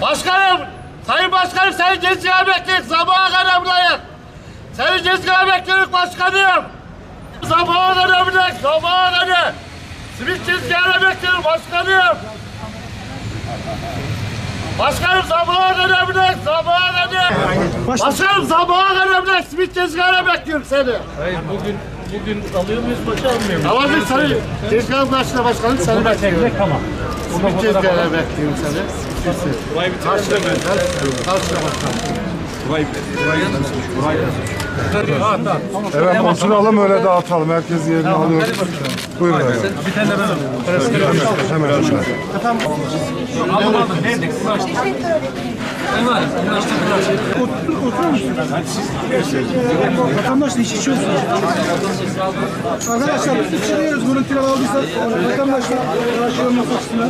Başkanım, Sayın Başkanım, seni cezaevine bekliyoruz. Sabaha kadar buradayız. Seni cezaevine bekliyoruz başkanım. Sabaha kadar buradayız. Sabaha kadar. Simit cezaevine bekliyoruz başkanım. Başkanım sabaha kadar buradayız. Sabaha kadar. Başkanım sabaha kadar buradayız. Simit cezaevine bekliyorum seni. Hayır, bugün alıyor muyuz, başa almıyor muyuz? Alabilir seni. Cezaevine başla başkanım, seni bekliyorum. Tamam. Simit cezaevine bekliyorum seni. Burayı bitirme. Evet, masunu alalım, öyle dağıtalım. Herkes yerini alıyor. Buyurun. Bir tane vatandaşın işi çözsün. Arkadaşlar çıkıyoruz. Bunun kilo aldıysa vatandaşlar karşılığında saksınlar.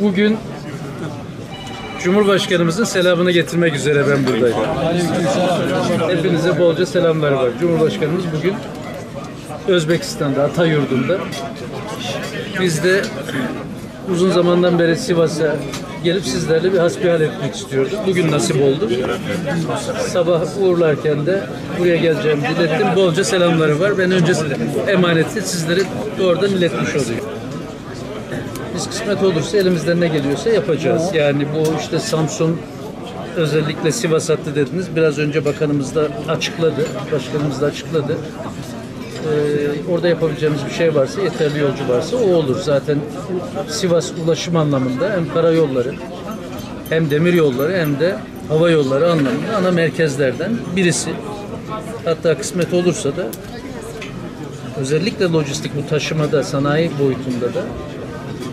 Bugün Cumhurbaşkanımızın selamını getirmek üzere ben buradayım. Hepinize bolca selamlar var. Cumhurbaşkanımız bugün Özbekistan'da, Atayurt'unda. Biz de uzun zamandan beri Sivas'a gelip sizlerle bir hasbihal etmek istiyorduk. Bugün nasip oldu. Sabah uğurlarken de buraya geleceğimi dilettim. Bolca selamları var. Ben önce emaneti sizlere oradan iletmiş olayım. Biz kısmet olursa elimizden ne geliyorsa yapacağız. Yani bu işte Samsun, özellikle Sivas hattı dediniz. Biraz önce bakanımız da açıkladı. Başkanımız da açıkladı. Orada yapabileceğimiz bir şey varsa, yeterli yolcu varsa o olur. Zaten Sivas ulaşım anlamında hem karayolları, hem demir yolları, hem de hava yolları anlamında ana merkezlerden birisi. Hatta kısmet olursa da özellikle lojistik, bu taşımada, sanayi boyutunda da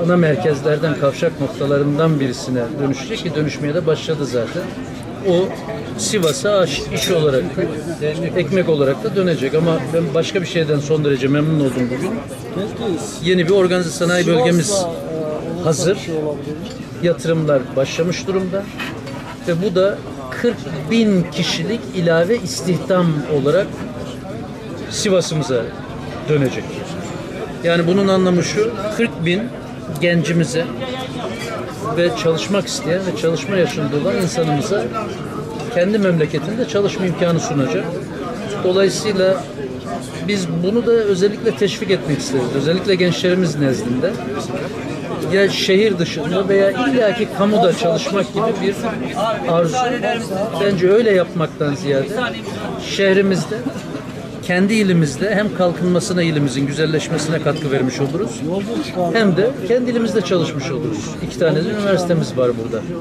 ana merkezlerden, kavşak noktalarından birisine dönüşecek ki dönüşmeye de başladı zaten. O Sivas'a iş olarak da, ekmek olarak da dönecek. Ama ben başka bir şeyden son derece memnun oldum bugün. Yeni bir organize sanayi bölgemiz hazır. Yatırımlar başlamış durumda. Ve bu da 40.000 kişilik ilave istihdam olarak Sivas'ımıza dönecek. Yani bunun anlamı şu, 40.000 gencimize ve çalışmak isteyen ve çalışma yaşında olan insanımıza kendi memleketinde çalışma imkanı sunacak. Dolayısıyla biz bunu da özellikle teşvik etmek isteriz. Özellikle gençlerimiz nezdinde ya şehir dışında veya illaki kamuda çalışmak gibi bir arzu. Bence öyle yapmaktan ziyade şehrimizde, kendi ilimizde hem kalkınmasına, ilimizin güzelleşmesine katkı vermiş oluruz, hem de kendi ilimizde çalışmış oluruz. 2 tane de üniversitemiz var burada.